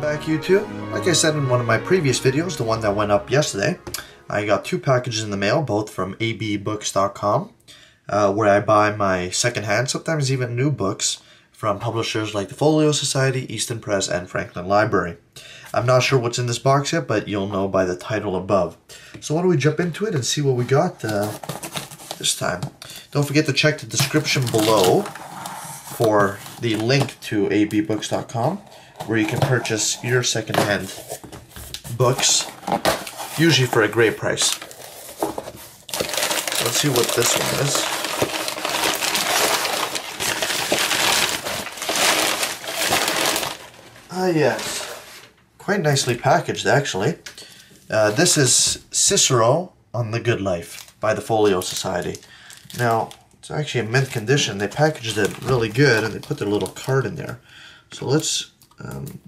Welcome back, YouTube. Like I said in one of my previous videos, the one that went up yesterday, I got two packages in the mail, both from abbooks.com, where I buy my secondhand, sometimes even new books, from publishers like the Folio Society, Easton Press, and Franklin Library. I'm not sure what's in this box yet, but you'll know by the title above. So why don't we jump into it and see what we got this time. Don't forget to check the description below for the link to abbooks.com, where you can purchase your secondhand books, usually for a great price. Let's see what this one is. Ah, yes. Quite nicely packaged, actually. This is Cicero on the Good Life by the Folio Society. Now, it's actually in mint condition. They packaged it really good, and they put their little card in there. So let's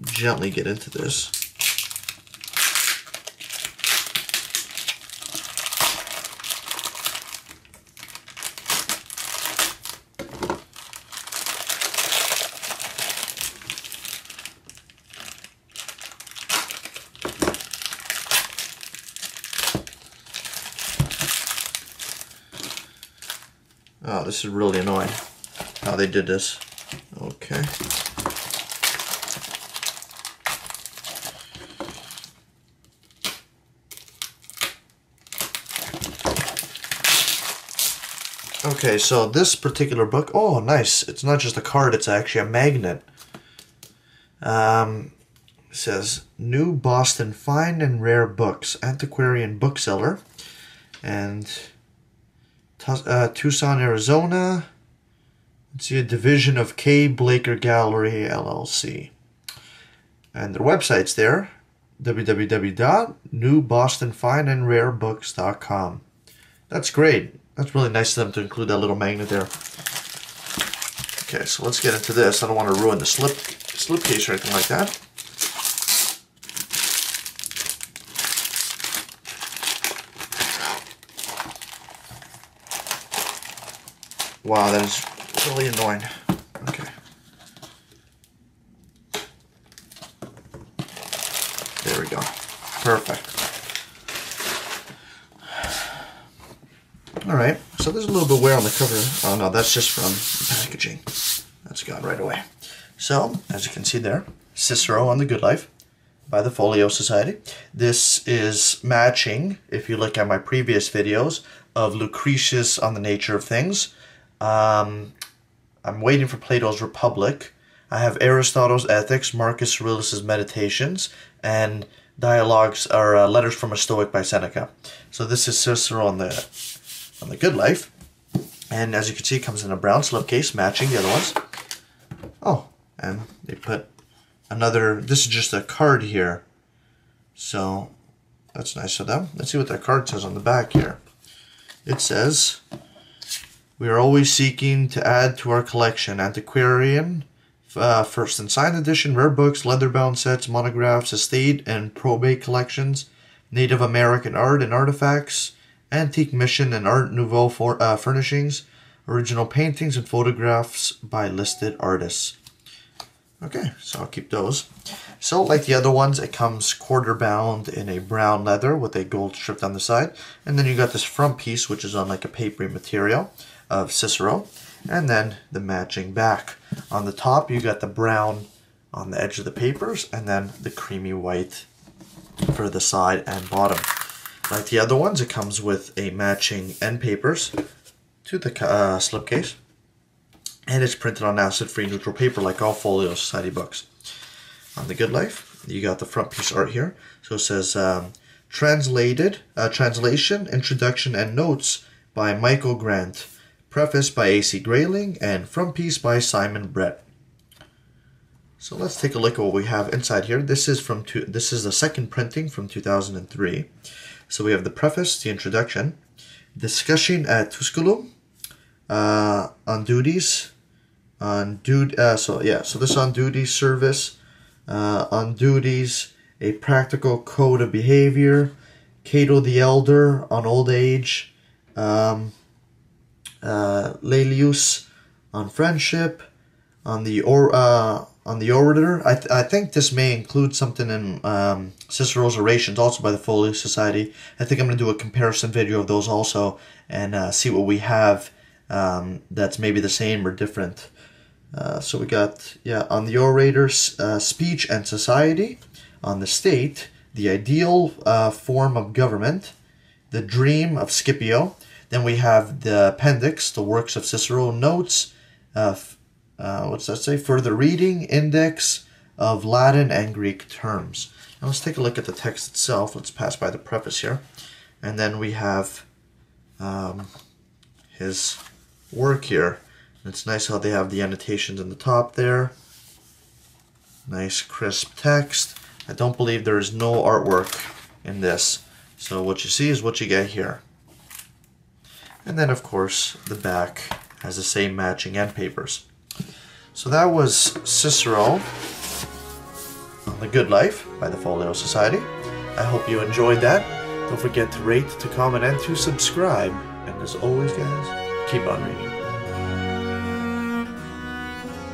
gently get into this. Oh, this is really annoying how they did this. Okay. Okay, so this particular book, oh nice, it's not just a card, it's actually a magnet. It says, New Boston Fine and Rare Books, Antiquarian Bookseller, and Tucson, Arizona. Let's see, a division of K. Blaker Gallery LLC. And their website's there, www.newbostonfineandrarebooks.com. That's great. That's really nice of them to include that little magnet there. Okay, so let's get into this. I don't want to ruin the slipcase or anything like that. Wow, that is really annoying. Okay. There we go. Perfect. Alright, so there's a little bit of wear on the cover. Oh no, that's just from the packaging. That's gone right away. So, as you can see there, Cicero on the Good Life by the Folio Society. This is matching, if you look at my previous videos, of Lucretius on the Nature of Things. I'm waiting for Plato's Republic. I have Aristotle's Ethics, Marcus Aurelius' Meditations, and Dialogues or Letters from a Stoic by Seneca. So this is Cicero on the Good Life, and as you can see, it comes in a brown slipcase, matching the other ones. Oh, and they put another, this is just a card here, so that's nice of them. Let's see what that card says on the back here. It says, we are always seeking to add to our collection antiquarian, first and signed edition, rare books, leather-bound sets, monographs, estate and probate collections, Native American art and artifacts, antique mission and art nouveau for furnishings, original paintings and photographs by listed artists. Okay, so I'll keep those. So like the other ones, it comes quarter bound in a brown leather with a gold strip down the side, and then you got this front piece which is on like a papery material of Cicero, and then the matching back. On the top you got the brown on the edge of the papers, and then the creamy white for the side and bottom. Like the other ones, it comes with a matching end papers to the slipcase, and it's printed on acid-free neutral paper like all Folio Society books. On the Good Life, you got the front piece art here. So it says, translation, introduction, and notes by Michael Grant, preface by A.C. Grayling, and front piece by Simon Brett. So let's take a look at what we have inside here. This is from this is the second printing from 2003. So we have the preface, the introduction, discussion at Tusculum, on duties, so this on duty service, on duties, a practical code of behavior, Cato the Elder on old age, Laelius on friendship, on the on the orator. I think this may include something in Cicero's Orations, also by the Folio Society. I think I'm going to do a comparison video of those also and see what we have that's maybe the same or different. So we got, yeah, on the orator's speech and society, on the state, the ideal form of government, the dream of Scipio. Then we have the appendix, the works of Cicero, notes, what's that say? Further reading, index of Latin and Greek terms. Now let's take a look at the text itself. Let's pass by the preface here. And then we have his work here. And it's nice how they have the annotations in the top there. Nice crisp text. I don't believe there is no artwork in this. So what you see is what you get here. And then of course the back has the same matching end papers. So that was Cicero on the Good Life by the Folio Society. I hope you enjoyed that. Don't forget to rate, to comment, and to subscribe. And as always, guys, keep on reading.